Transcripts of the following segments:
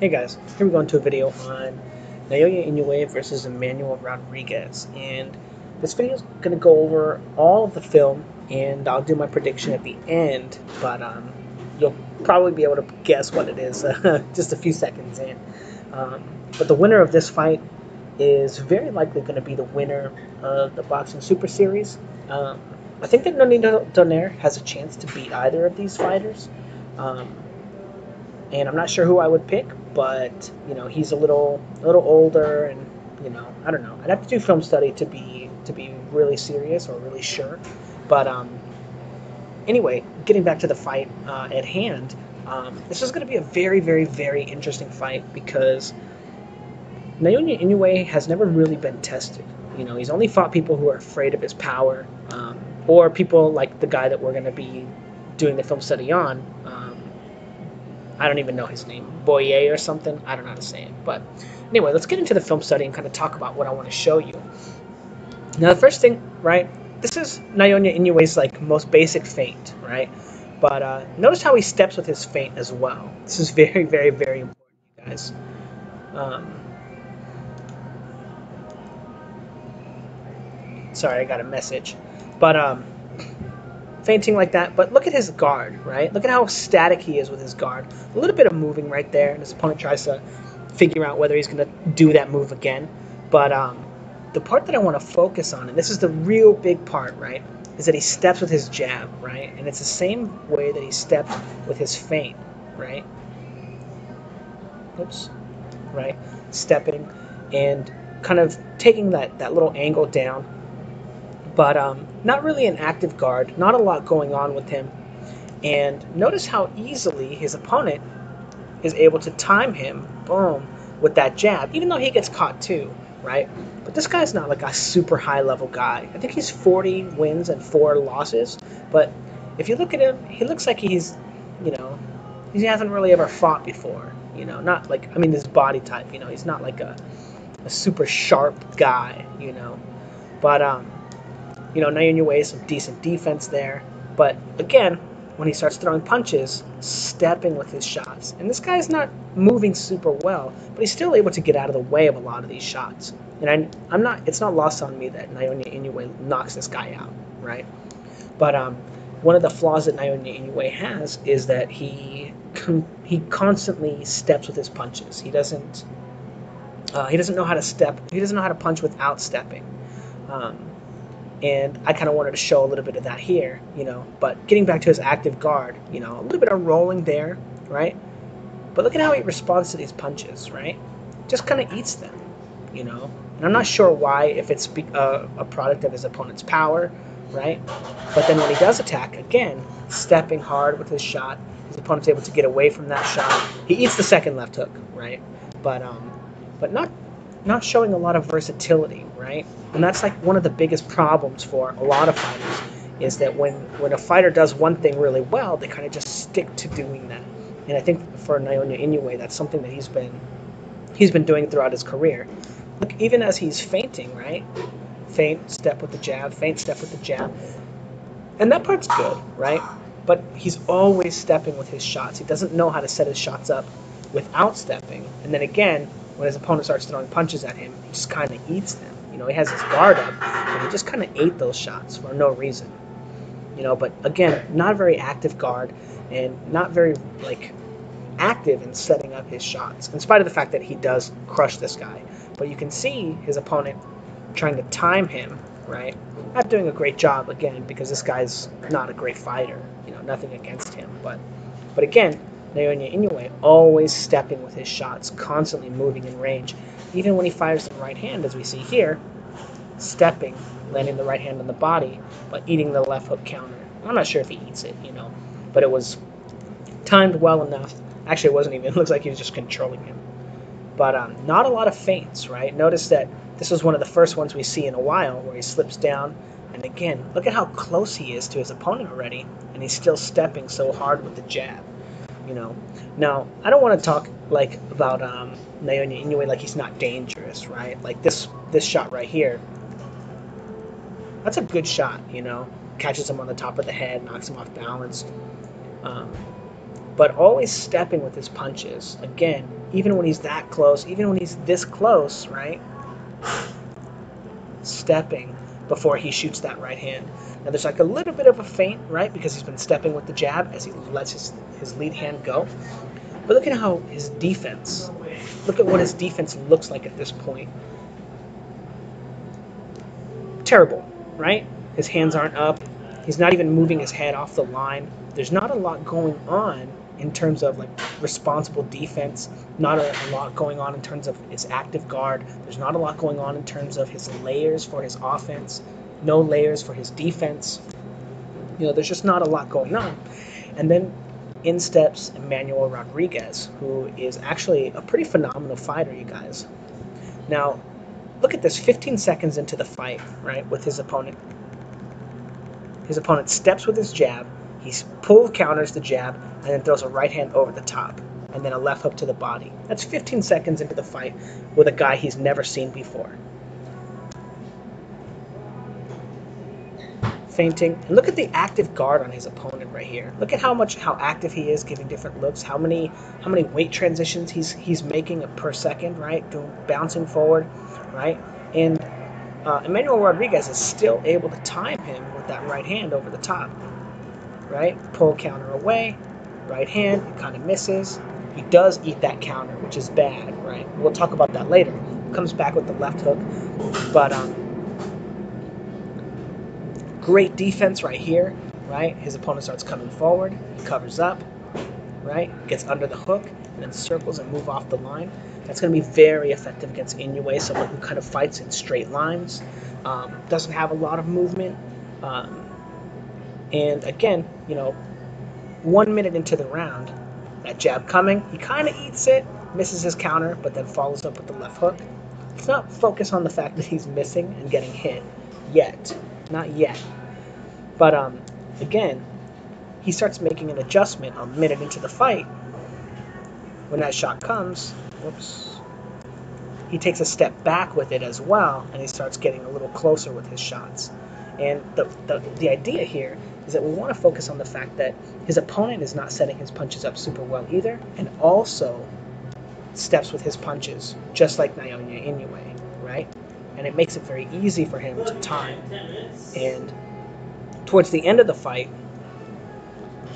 Hey guys, here we go into a video on Naoya Inoue versus Emmanuel Rodriguez, and this video is going to go over all of the film, and I'll do my prediction at the end, but you'll probably be able to guess what it is just a few seconds in. But the winner of this fight is very likely going to be the winner of the Boxing Super Series. I think that Nonito Donaire has a chance to beat either of these fighters. And I'm not sure who I would pick, but you know, he's a little older, and you know, I don't know. I'd have to do film study to be really serious or really sure. But anyway, getting back to the fight at hand, this is going to be a very, very, very interesting fight because Naoya Inoue has never really been tested. You know, he's only fought people who are afraid of his power, or people like the guy that we're going to be doing the film study on. I don't even know his name, Boyer or something. I don't know how to say it. But anyway, let's get into the film study and kind of talk about what I want to show you. Now, the first thing, right, this is Naoya Inoue's, like, most basic feint, right? But notice how he steps with his feint as well. This is very, very, very important, you guys. Sorry, I got a message. But feinting like that, but look at his guard, right? Look at how static he is with his guard. A little bit of moving right there, and his opponent tries to figure out whether he's going to do that move again. But the part that I want to focus on, and this is the real big part, right, is that he steps with his jab, right? And it's the same way that he stepped with his feint, right? Oops. Right? Stepping and kind of taking that little angle down. But not really an active guard, not a lot going on with him. And notice how easily his opponent is able to time him, boom, with that jab, even though he gets caught too, right? But this guy's not like a super high-level guy. I think he's 40 wins and 4 losses. But if you look at him, he looks like he's, you know, he hasn't really ever fought before. You know, not like, I mean, his body type, you know, he's not like a super sharp guy, you know. But, you know, Naoya Inoue, some decent defense there. But again, when he starts throwing punches, stepping with his shots. And this guy's not moving super well, but he's still able to get out of the way of a lot of these shots. And I'm not, it's not lost on me that Naoya Inoue knocks this guy out, right? But one of the flaws that Naoya Inoue has is that he constantly steps with his punches. He doesn't know how to step. He doesn't know how to punch without stepping. And I kind of wanted to show a little bit of that here, you know. But getting back to his active guard, you know, a little bit of rolling there, right? But look at how he responds to these punches, right? Just kind of eats them, you know. And I'm not sure why, if it's a product of his opponent's power, right? But then when he does attack, again, stepping hard with his shot, his opponent's able to get away from that shot. He eats the second left hook, right? But not showing a lot of versatility, right? And that's like one of the biggest problems for a lot of fighters, is that when a fighter does one thing really well, they kind of just stick to doing that. And I think for Naoya Inoue, that's something that he's been doing throughout his career. Look, even as he's feinting, right? Feint, step with the jab, feint, step with the jab. And that part's good, right? But he's always stepping with his shots. He doesn't know how to set his shots up without stepping. And then again, when his opponent starts throwing punches at him, he just kind of eats them. You know, he has his guard up, and he just kind of ate those shots for no reason. You know, but again, not a very active guard, and not very, like, active in setting up his shots, in spite of the fact that he does crush this guy. But you can see his opponent trying to time him, right? Not doing a great job, again, because this guy's not a great fighter. You know, nothing against him. But again, Naoya Inoue always stepping with his shots, constantly moving in range. Even when he fires the right hand, as we see here, stepping, landing the right hand on the body, but eating the left hook counter. I'm not sure if he eats it, you know, but it was timed well enough. Actually, it wasn't even. It looks like he was just controlling him. But not a lot of feints, right? Notice that this was one of the first ones we see in a while where he slips down. And again, look at how close he is to his opponent already, and he's still stepping so hard with the jab. You know, now I don't want to talk like about Naoya Inoue like he's not dangerous, right? Like this shot right here, that's a good shot. You know, catches him on the top of the head, knocks him off balance. But always stepping with his punches. Again, even when he's that close, even when he's this close, right? Stepping before he shoots that right hand. Now there's like a little bit of a feint, right? Because he's been stepping with the jab as he lets his lead hand go. But look at how his defense, look at what his defense looks like at this point. Terrible, right? His hands aren't up. He's not even moving his head off the line. There's not a lot going on in terms of like responsible defense, not a lot going on in terms of his active guard. There's not a lot going on in terms of his layers for his offense, no layers for his defense. You know, there's just not a lot going on. And then in steps Emmanuel Rodriguez, who is actually a pretty phenomenal fighter, you guys. Now, look at this, 15 seconds into the fight, right, with his opponent. His opponent steps with his jab, he pull counters the jab, and then throws a right hand over the top, and then a left hook to the body. That's 15 seconds into the fight with a guy he's never seen before. Fainting. And look at the active guard on his opponent right here. Look at how active he is, giving different looks, how many weight transitions he's making per second, right? Bouncing forward, right? And Emmanuel Rodriguez is still able to time him with that right hand over the top, right? Pull counter away, right hand, it kind of misses. He does eat that counter, which is bad, right? We'll talk about that later. Comes back with the left hook, but great defense right here, right? His opponent starts coming forward, he covers up, right? Gets under the hook, and then circles and move off the line. That's going to be very effective against Inoue, someone who kind of fights in straight lines, doesn't have a lot of movement, and again, you know, 1 minute into the round, that jab coming, he kind of eats it, misses his counter, but then follows up with the left hook. Let's not focus on the fact that he's missing and getting hit yet. Not yet. But again, he starts making an adjustment a minute into the fight. When that shot comes, whoops, he takes a step back with it as well, and he starts getting a little closer with his shots. And the idea here is that we want to focus on the fact that his opponent is not setting his punches up super well either, and also steps with his punches, just like Naoya Inoue, right? And it makes it very easy for him to time. And towards the end of the fight,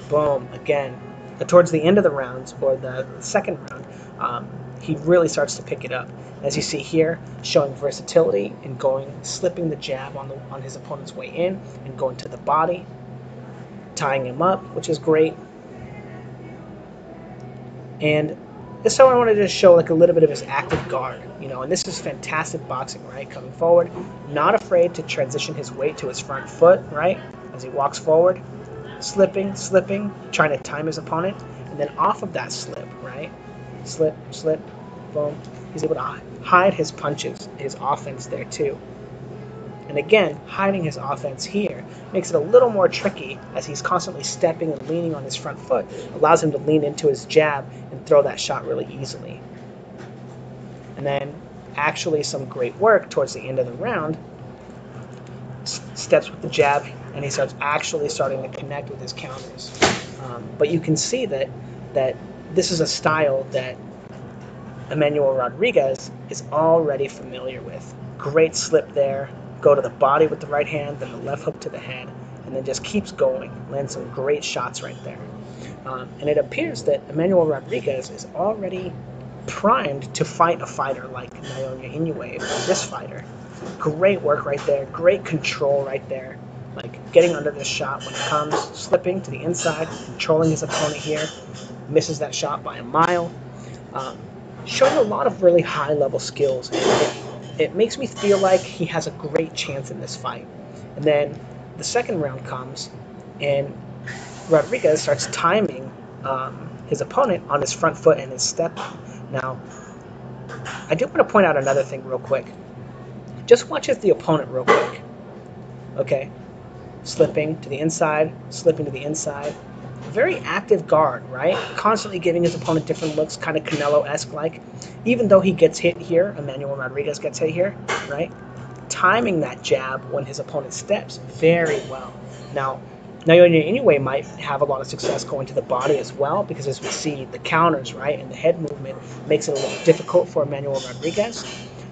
boom, again, towards the end of the rounds, or the second round, he really starts to pick it up. As you see here, showing versatility and going, slipping the jab on his opponent's way in and going to the body, tying him up, which is great. And this time I wanted to show like a little bit of his active guard, you know, and this is fantastic boxing, right? Coming forward, not afraid to transition his weight to his front foot, right? As he walks forward, slipping, trying to time his opponent, and then off of that slip, right? Slip, boom. He's able to hide his punches, his offense there too. And again, hiding his offense here makes it a little more tricky as he's constantly stepping and leaning on his front foot. Allows him to lean into his jab and throw that shot really easily. And then actually some great work towards the end of the round. Steps with the jab and he starts actually starting to connect with his counters. But you can see that this is a style that Emmanuel Rodriguez is already familiar with. Great slip there. Go to the body with the right hand, then the left hook to the head, and then just keeps going. Lands some great shots right there. And it appears that Emmanuel Rodriguez is already primed to fight a fighter like Naoya Inoue, this fighter. Great work right there, great control right there. Like getting under this shot when it comes, slipping to the inside, controlling his opponent here, misses that shot by a mile. Showing a lot of really high-level skills. It makes me feel like he has a great chance in this fight. And then the second round comes, and Rodriguez starts timing his opponent on his front foot and his step. Now, I do want to point out another thing real quick. Just watch the opponent real quick. Okay, slipping to the inside. Very active guard, right? Constantly giving his opponent different looks, kind of Canelo-esque like. Even though he gets hit here, Emmanuel Rodriguez gets hit here, right? Timing that jab when his opponent steps very well. Now, Naoya Inoue might have a lot of success going to the body as well, because as we see, the counters, right, and the head movement makes it a little difficult for Emmanuel Rodriguez.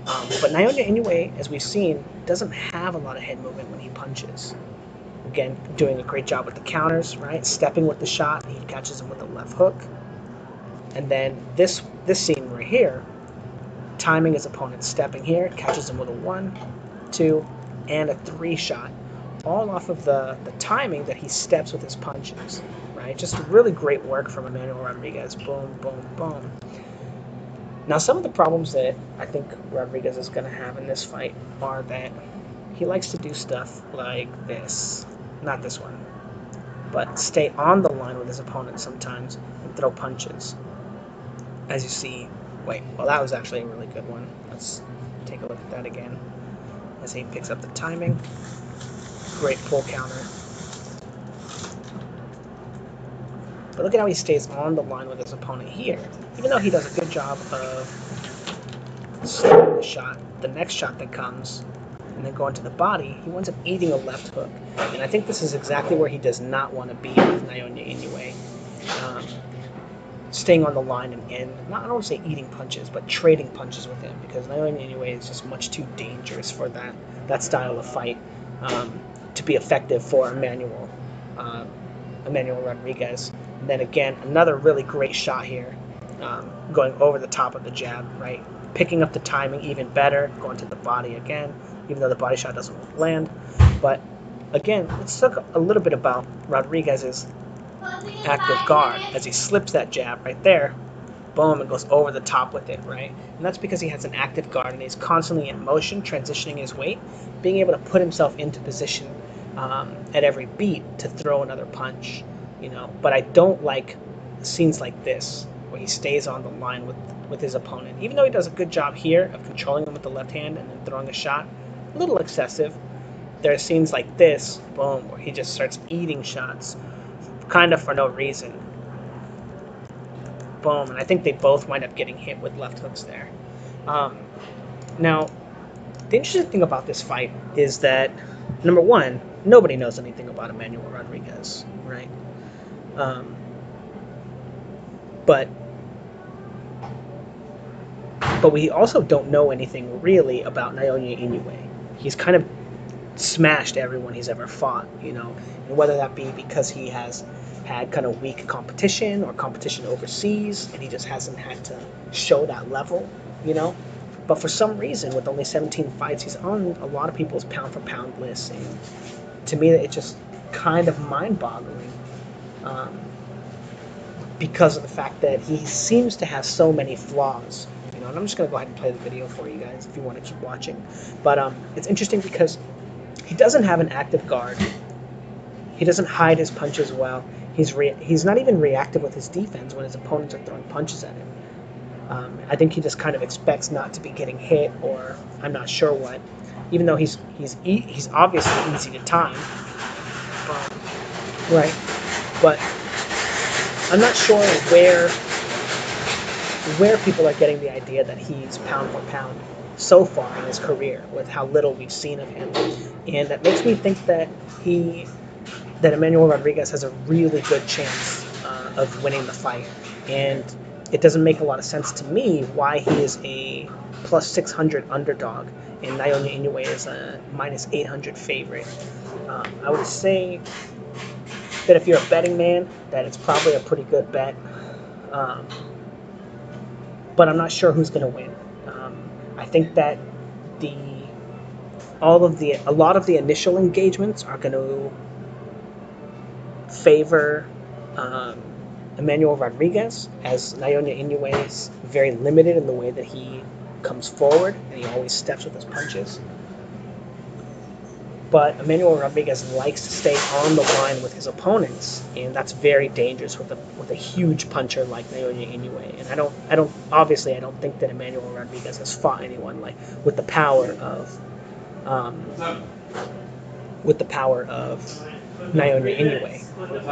But Naoya Inoue, as we've seen, doesn't have a lot of head movement when he punches. Again, doing a great job with the counters, right, stepping with the shot, and he catches him with the left hook. And then this scene right here, timing his opponent stepping here, catches him with a 1, 2, and a 3 shot, all off of the timing that he steps with his punches, right? Just really great work from Emmanuel Rodriguez. Boom, boom, boom. Now, some of the problems that I think Rodriguez is going to have in this fight are that he likes to do stuff like this. Not this one, but stay on the line with his opponent sometimes and throw punches. As you see, wait, well, that was actually a really good one. Let's take a look at that again as he picks up the timing. Great pull counter. But look at how he stays on the line with his opponent here. Even though he does a good job of stopping the shot, the next shot that comes, and then going to the body, he winds up eating a left hook. And I think this is exactly where he does not want to be with Naoya Inoue. Staying on the line and not, I don't want to say eating punches, but trading punches with him, because Naoya Inoue is just much too dangerous for that style of fight. To be effective for Emmanuel Rodriguez. And then again, another really great shot here, going over the top of the jab, right? Picking up the timing even better, going to the body again, even though the body shot doesn't land. But again, let's talk a little bit about Rodriguez's active guard as he slips that jab right there. Boom, and goes over the top with it, right? And that's because he has an active guard and he's constantly in motion, transitioning his weight, being able to put himself into position at every beat to throw another punch, you know. But I don't like scenes like this where he stays on the line with his opponent. Even though he does a good job here of controlling him with the left hand and then throwing a shot, a little excessive, there are scenes like this, boom, where he just starts eating shots kind of for no reason. Boom, and I think they both wind up getting hit with left hooks there. Now, the interesting thing about this fight is that, number one, nobody knows anything about Emmanuel Rodriguez, right? But we also don't know anything really about Naoya Inoue. He's kind of smashed everyone he's ever fought, you know, and whether that be because he has had kind of weak competition or competition overseas, and he just hasn't had to show that level, you know. But for some reason, with only 17 fights, he's on a lot of people's pound-for-pound lists, and to me, it's just kind of mind-boggling because of the fact that he seems to have so many flaws, you know. And I'm just going to go ahead and play the video for you guys if you want to keep watching. But it's interesting because he doesn't have an active guard. He doesn't hide his punches well. He's not even reactive with his defense when his opponents are throwing punches at him. I think he just kind of expects not to be getting hit, or I'm not sure what. Even though he's obviously easy to time, right? But I'm not sure where people are getting the idea that he's pound for pound so far in his career, with how little we've seen of him, and that makes me think that Emmanuel Rodriguez has a really good chance of winning the fight. And it doesn't make a lot of sense to me why he is a plus 600 underdog and Naoya Inoue is a minus 800 favorite. I would say that if you're a betting man, that it's probably a pretty good bet. But I'm not sure who's going to win. I think that a lot of the initial engagements are going to favor Emmanuel Rodriguez, as Naoya Inoue is very limited in the way that he comes forward and he always steps with his punches. But Emmanuel Rodriguez likes to stay on the line with his opponents, and that's very dangerous with a huge puncher like Naoya Inoue. And I don't think that Emmanuel Rodriguez has fought anyone like with the power of Naoya Inoue.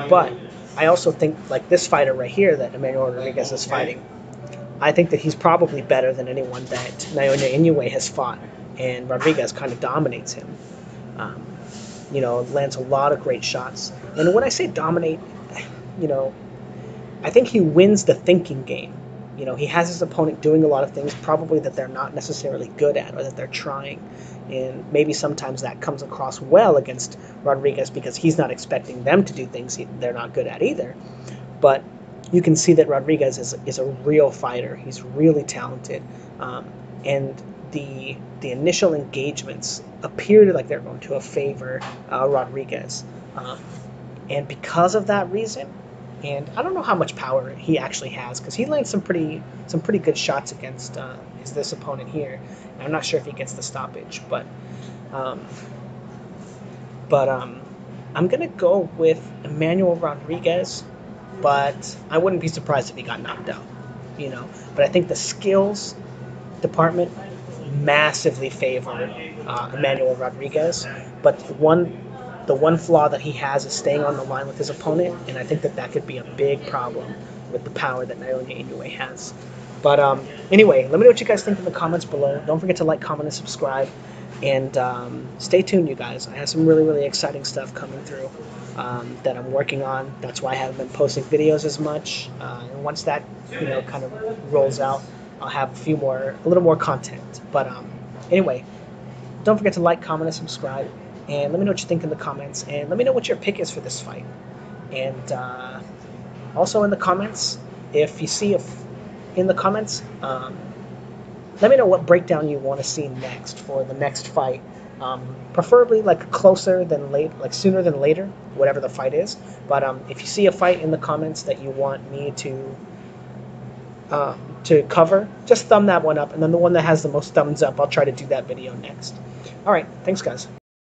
But I also think, like this fighter right here that Emmanuel Rodriguez is fighting, I think that he's probably better than anyone that Naoya Inoue has fought, and Rodriguez kind of dominates him. you know, lands a lot of great shots. And when I say dominate, you know, I think he wins the thinking game. You know, he has his opponent doing a lot of things probably that they're not necessarily good at or that they're trying. And maybe sometimes that comes across well against Rodriguez because he's not expecting them to do things they're not good at either. But you can see that Rodriguez is a real fighter. He's really talented. And the initial engagements appeared like they're going to favor Rodriguez. And because of that reason, and I don't know how much power he actually has, because he lands some pretty good shots against this opponent here. And I'm not sure if he gets the stoppage, but I'm gonna go with Emmanuel Rodriguez, but I wouldn't be surprised if he got knocked out, you know. But I think the skills department massively favor Emmanuel Rodriguez, but the one flaw that he has is staying on the line with his opponent, and I think that could be a big problem with the power that Naoya Inoue has. But anyway, let me know what you guys think in the comments below. Don't forget to like, comment, and subscribe. And stay tuned, you guys. I have some really, really exciting stuff coming through that I'm working on. That's why I haven't been posting videos as much. And once that, you know, kind of rolls out, I'll have a little more content. But anyway, don't forget to like, comment, and subscribe. And let me know what you think in the comments. And let me know what your pick is for this fight. And also in the comments, let me know what breakdown you want to see next for the next fight. Preferably like closer than late, like sooner than later, whatever the fight is. But if you see a fight in the comments that you want me to cover, just thumb that one up. And then the one that has the most thumbs up, I'll try to do that video next. All right, thanks guys.